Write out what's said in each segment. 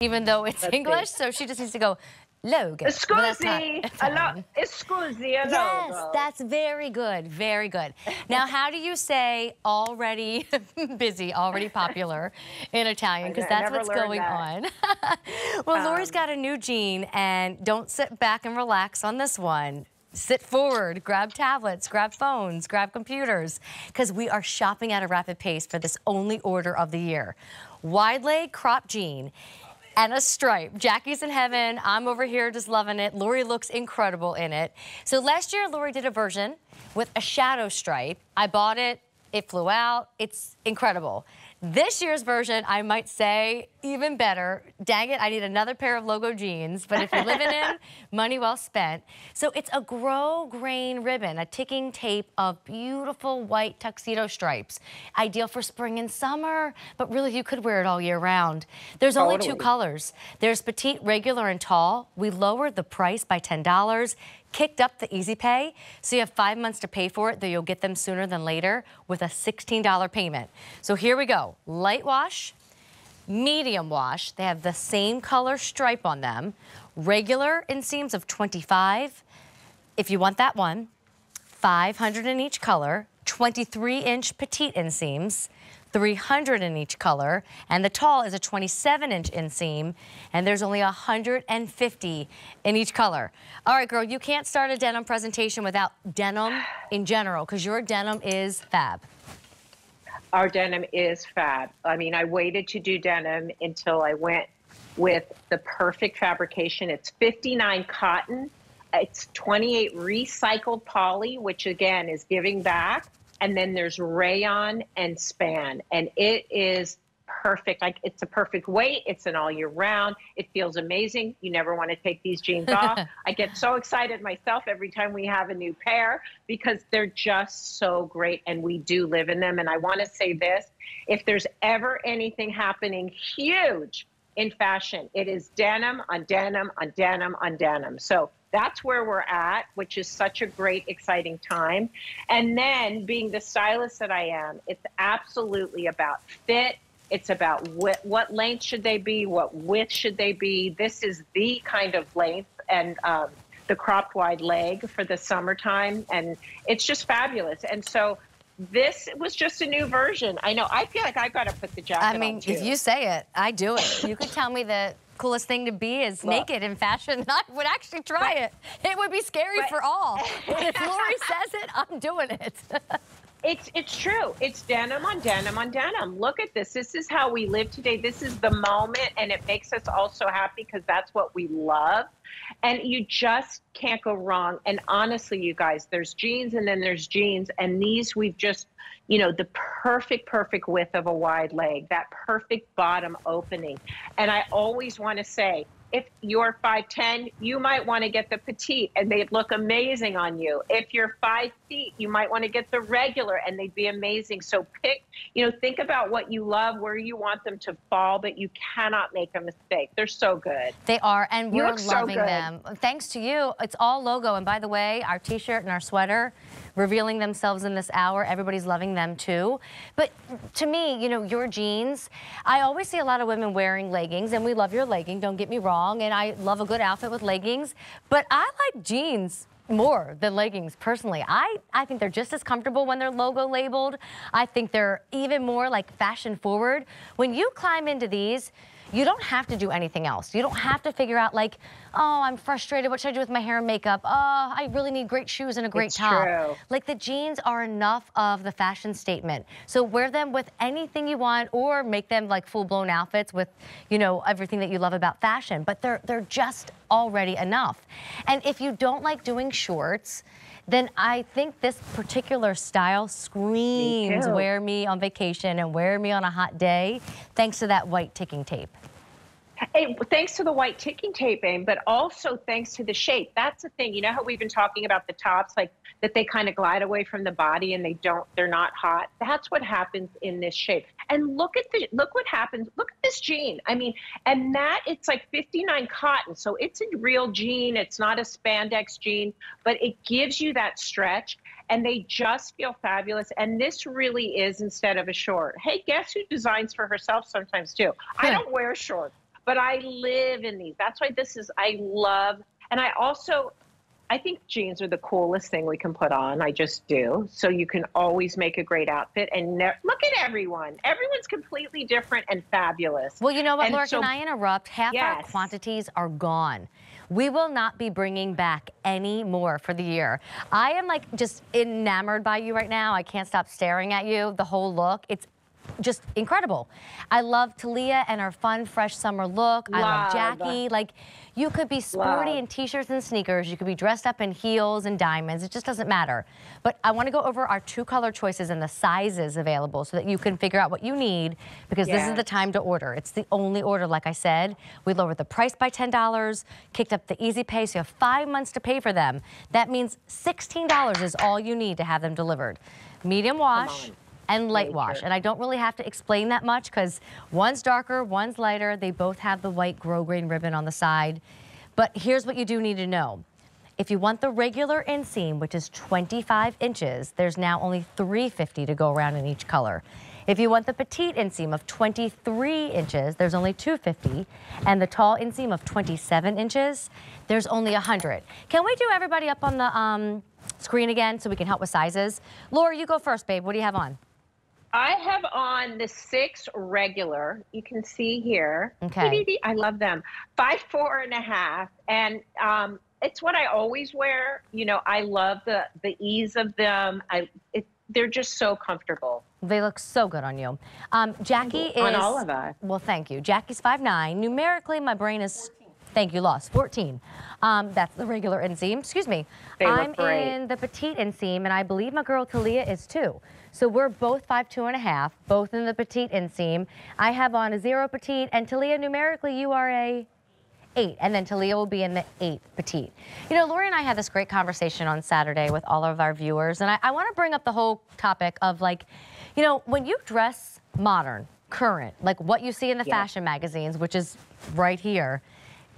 even though it's That's English, it. So she just needs to go, logo. Scusi, well, scusi, a logo. Yes, that's very good, very good. Now, how do you say already busy, already popular in Italian? Because that's what's going on. Well, Lori's got a new gene, and don't sit back and relax on this one. Sit forward, grab tablets, grab phones, grab computers, because we are shopping at a rapid pace for this only order of the year. Wide leg crop jean and a stripe. Jackie's in heaven. I'm over here just loving it. Lori looks incredible in it. So last year, Lori did a version with a shadow stripe. I bought it. It flew out. It's incredible. This year's version, I might say, even better. Dang it, I need another pair of logo jeans. But if you're living in, money well spent. So it's a grow grain ribbon, a ticking tape of beautiful white tuxedo stripes. Ideal for spring and summer, but really you could wear it all year round. There's only two colors. There's petite, regular, and tall. We lowered the price by $10. Kicked up the easy pay, so you have 5 months to pay for it, though you'll get them sooner than later with a $16 payment. So here we go. Light wash, medium wash. They have the same color stripe on them. Regular inseams of 25. If you want that one, 500 in each color, 23-inch petite inseams, 300 in each color, and the tall is a 27-inch inseam, and there's only 150 in each color. All right, girl, you can't start a denim presentation without denim in general, because your denim is fab. Our denim is fab. I mean, I waited to do denim until I went with the perfect fabrication. It's 59 cotton, it's 28 recycled poly, which again is giving back. And then there's rayon and span, and it is perfect. Like, it's a perfect weight. It's an all year round. It feels amazing. You never want to take these jeans off. I get so excited myself every time we have a new pair because they're just so great, and we do live in them. And I want to say this, if there's ever anything happening huge in fashion, it is denim on denim on denim on denim. So that's where we're at, which is such a great, exciting time. And then being the stylist that I am, it's absolutely about fit. It's about what length should they be? What width should they be? This is the kind of length and the cropped wide leg for the summertime. And it's just fabulous. And so this was just a new version. I know. I feel like I've got to put the jacket on, too. I mean, if you say it, I do it. You could tell me that coolest thing to be is naked in fashion. I would actually try it. It would be scary for all. If Lori says it, I'm doing it. It's true. It's denim on denim on denim. Look at this. This is how we live today. This is the moment, and it makes us all so happy because that's what we love. And you just can't go wrong. And honestly, you guys, there's jeans and then there's jeans. And these, we've just, you know, the perfect, perfect width of a wide leg, that perfect bottom opening. And I always want to say, if you're 5'10", you might want to get the petite, and they'd look amazing on you. If you're 5 feet, you might want to get the regular, and they'd be amazing. So pick, you know, think about what you love, where you want them to fall, but you cannot make a mistake. They're so good. They are, and we're loving them. Thanks to you. It's all logo, and by the way, our T-shirt and our sweater, revealing themselves in this hour. Everybody's loving them, too. But to me, you know, your jeans, I always see a lot of women wearing leggings, and we love your legging, don't get me wrong, and I love a good outfit with leggings, but I like jeans more than leggings, personally. I think they're just as comfortable when they're logo labeled. I think they're even more, like, fashion forward. When you climb into these, you don't have to do anything else. You don't have to figure out, like, oh, I'm frustrated. What should I do with my hair and makeup? Oh, I really need great shoes and a great top. True. Like, the jeans are enough of the fashion statement. So wear them with anything you want, or make them like full-blown outfits with, you know, everything that you love about fashion. But they're just already enough. And if you don't like doing shorts, then I think this particular style screams wear me on vacation and wear me on a hot day, thanks to that white ticking tape. Hey, thanks to the white ticking tape, Aim, but also thanks to the shape. That's the thing. You know how we've been talking about the tops, like that they kind of glide away from the body and they're not hot. That's what happens in this shape. And look what happens. Look at this jean. I mean, and that it's like 59 cotton. So it's a real jean. It's not a spandex jean, but it gives you that stretch. And they just feel fabulous. And this really is instead of a short. Hey, guess who designs for herself sometimes too? I don't wear shorts. But I live in these. That's why this is, I love, and I also, I think jeans are the coolest thing we can put on. I just do. So you can always make a great outfit. And look at everyone. Everyone's completely different and fabulous. Well, you know what, Lori, so, can I interrupt? Half our quantities are gone. We will not be bringing back any more for the year. I am like just enamored by you right now. I can't stop staring at you, the whole look. It's just incredible. I love Talia and her fun, fresh summer look. Love. I love Jackie. Like, you could be sporty in t-shirts and sneakers. You could be dressed up in heels and diamonds. It just doesn't matter. But I want to go over our two color choices and the sizes available so that you can figure out what you need, because this is the time to order. It's the only order, like I said. We lowered the price by $10, kicked up the easy pay, so you have 5 months to pay for them. That means $16 is all you need to have them delivered. Medium wash and light wash. And I don't really have to explain that much because one's darker, one's lighter. They both have the white grosgrain ribbon on the side. But here's what you do need to know. If you want the regular inseam, which is 25 inches, there's now only $3.50 to go around in each color. If you want the petite inseam of 23 inches, there's only $2.50. And the tall inseam of 27 inches, there's only $100. Can we do everybody up on the screen again so we can help with sizes? Lori, you go first, babe. What do you have on? I have on the 6 regular. You can see here. Okay. I love them. 5'4.5", and it's what I always wear. You know, I love the ease of them. They're just so comfortable. They look so good on you. Jackie is on all of us. Well, thank you. Jackie's 5'9". Numerically, my brain is. 14. Thank you. Lost 14. That's the regular inseam. Excuse me. I'm in the petite inseam, and I believe my girl Talia is too. So we're both 5'2.5", both in the petite inseam. I have on a 0 petite, and Talia, numerically, you are a 8, and then Talia will be in the 8 petite. You know, Lori and I had this great conversation on Saturday with all of our viewers, and I want to bring up the whole topic of, like, you know, when you dress modern, current, like what you see in the fashion magazines, which is right here,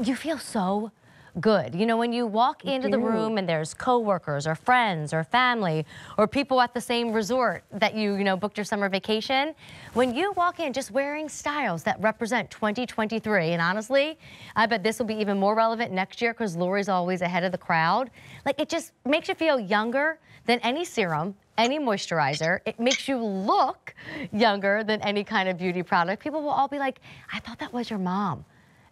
you feel so good. You know, when you walk into the room and there's coworkers or friends or family or people at the same resort that you know, booked your summer vacation, when you walk in just wearing styles that represent 2023, and honestly, I bet this will be even more relevant next year because Lori's always ahead of the crowd. Like, it just makes you feel younger than any serum, any moisturizer. It makes you look younger than any kind of beauty product. People will all be like, I thought that was your mom.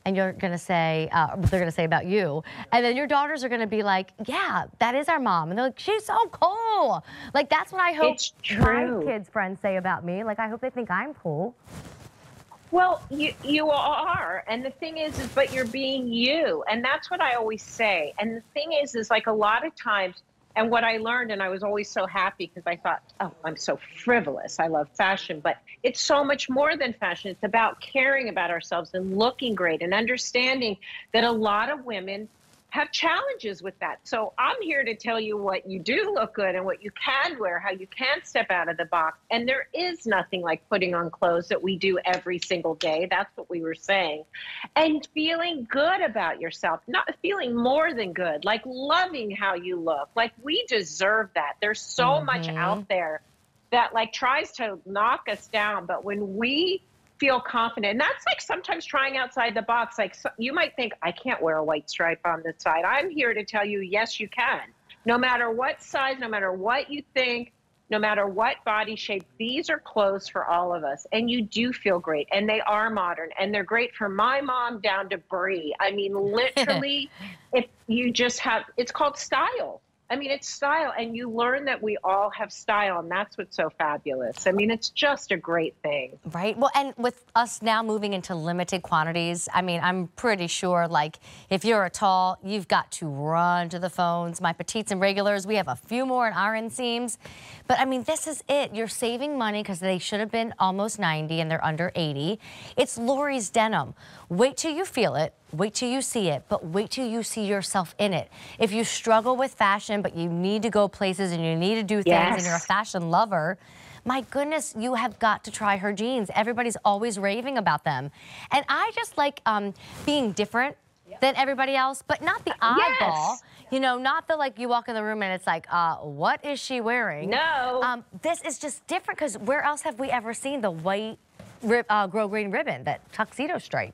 And you're gonna say, they're gonna say about you. And then your daughters are gonna be like, yeah, that is our mom. And they're like, she's so cool. Like, that's what I hope my kids' friends say about me. Like, I hope they think I'm cool. Well, you are. And the thing is, but you're being you. And that's what I always say. And the thing is like a lot of times, and what I learned, and I was always so happy because I thought, oh, I'm so frivolous. I love fashion, but it's so much more than fashion. It's about caring about ourselves and looking great and understanding that a lot of women have challenges with that. So I'm here to tell you what you do look good and what you can wear, how you can step out of the box. And there is nothing like putting on clothes that we do every single day. That's what we were saying. And feeling good about yourself, not feeling more than good, like loving how you look. Like, we deserve that. There's so much out there that, like, tries to knock us down. But when we feel confident. And that's like sometimes trying outside the box. Like, so you might think, I can't wear a white stripe on the side. I'm here to tell you, yes, you can. No matter what size, no matter what you think, no matter what body shape, these are clothes for all of us. And you do feel great. And they are modern. And they're great from my mom down to Brie. I mean, literally, if you just have, it's called style. I mean, it's style, and you learn that we all have style, and that's what's so fabulous. I mean, it's just a great thing. Right? Well, and with us now moving into limited quantities, I mean, I'm pretty sure, like, if you're a tall, you've got to run to the phones. My petites and regulars, we have a few more in our inseams. But, I mean, this is it. You're saving money because they should have been almost 90, and they're under 80. It's Lori's denim. Wait till you feel it. Wait till you see it, but wait till you see yourself in it. If you struggle with fashion, but you need to go places and you need to do things and you're a fashion lover, my goodness, you have got to try her jeans. Everybody's always raving about them. And I just like being different than everybody else, but not the oddball. You know, not the, like, you walk in the room and it's like, what is she wearing? No. This is just different because where else have we ever seen the white grosgrain ribbon, that tuxedo stripe?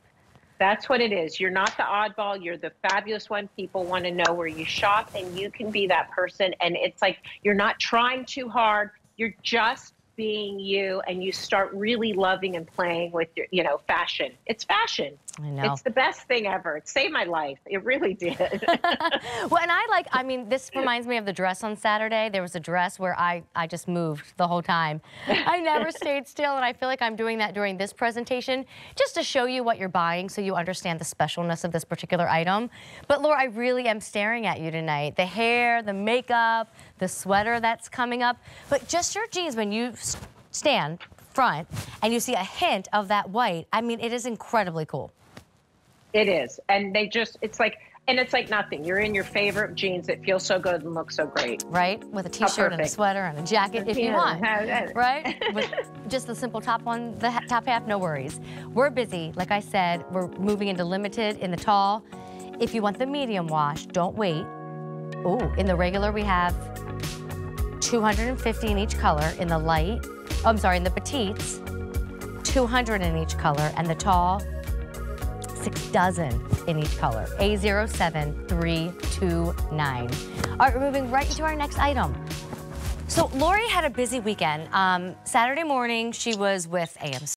That's what it is. You're not the oddball. You're the fabulous one. People want to know where you shop, and you can be that person. And it's like you're not trying too hard. You're just being you, and you start really loving and playing with your, you know, fashion. It's fashion. I know. It's the best thing ever. It saved my life. It really did. Well, and I like, I mean, this reminds me of the dress on Saturday. There was a dress where I just moved the whole time. I never stayed still, and I feel like I'm doing that during this presentation, just to show you what you're buying so you understand the specialness of this particular item. But Lori, I really am staring at you tonight. The hair, the makeup, the sweater that's coming up, but just your jeans, when you stand front and you see a hint of that white, I mean, it is incredibly cool. It is. And they just, it's like, and it's like nothing. You're in your favorite jeans that feel so good and look so great. Right? With a t-shirt and a sweater and a jacket if you want. Right? With just the simple top on the top half, no worries. We're busy. Like I said, we're moving into limited in the tall. If you want the medium wash, don't wait. Ooh, in the regular we have 250 in each color. In the light, oh, I'm sorry, in the petites, 200 in each color, and the tall, 6 dozen in each color. A07329. All right, we're moving right into our next item. So Lori had a busy weekend. Saturday morning, she was with AMC.